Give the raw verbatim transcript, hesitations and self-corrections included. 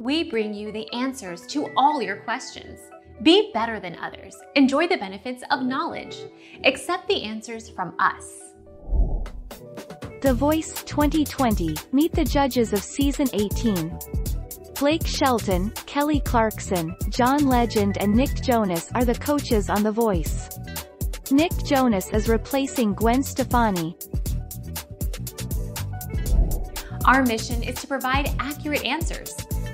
We bring you the answers to all your questions. Be better than others. Enjoy the benefits of knowledge. Accept the answers from us. The Voice twenty twenty, meet the judges of Season eighteen. Blake Shelton, Kelly Clarkson, John Legend and Nick Jonas are the coaches on The Voice. Nick Jonas is replacing Gwen Stefani. Our mission is to provide accurate answers.